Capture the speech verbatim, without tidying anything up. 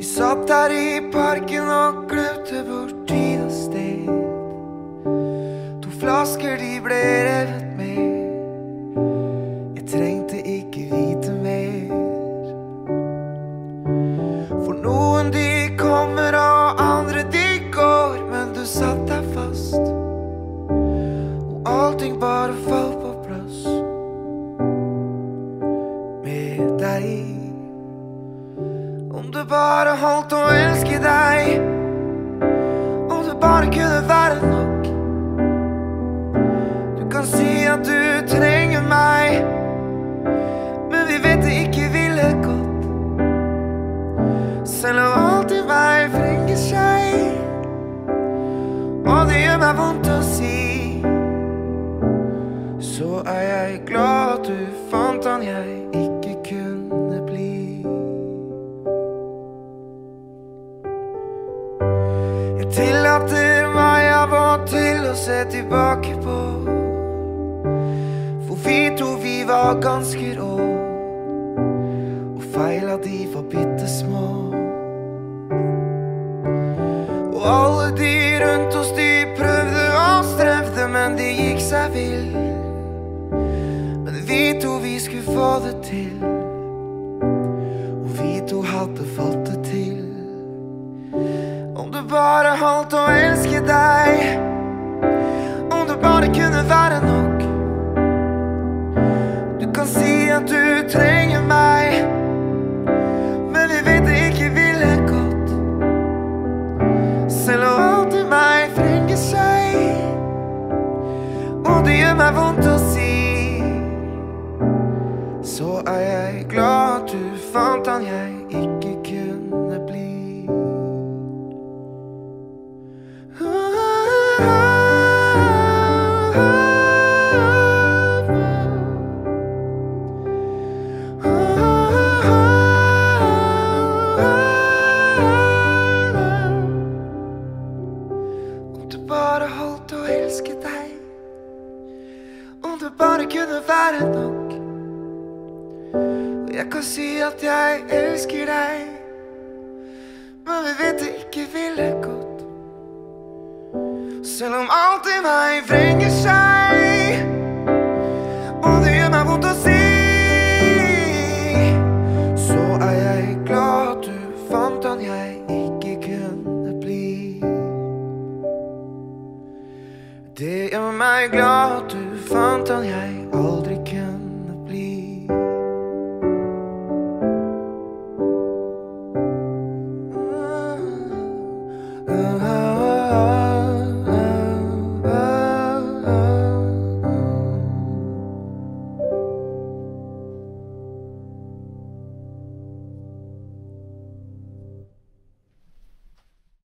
Ég satt der í parken og glemte bort tid og sted. To flasker de ble revet med. Jeg trengte ikke vite mer. For noen de kommer og andre de går, men du satt der fast. Og allting bare falt på plass. Med deg. Om du bare holdt å elske deg, om du bare kunne være nok. Du kan si at du trenger meg, men vi vet det ikke ville gått. Selv om alt i meg vrenger seg, og det gjør meg vondt å si, så er jeg glad at du fant han jeg ikke kunne bli. Tillater meg av og til å se tilbake på, for vi to vi var ganske rå, og feila de var bittesmå. Og alle de rundt oss de prøvde og strevde, men de gikk seg vill. Men vi to vi skulle få det til, og vi to hadde fått det til. Om du bare holdt å elske deg, om du bare kunne være nok. Du kan si at du trenger meg, men vi vet det ikke ville gått. Selv om alt i meg vrenger seg, og det gjør meg vondt å si, så er jeg glad at du fant han jeg ikke kunne bli. Jeg kan si at jeg elsker deg, men vi vet det ikke ville gått. Selv om alt i meg vrenger seg, og det gjør meg vondt å si, så er jeg glad at du fant han jeg ikke kunne bli. Det gjør meg glad at du fant han jeg aldri kunne.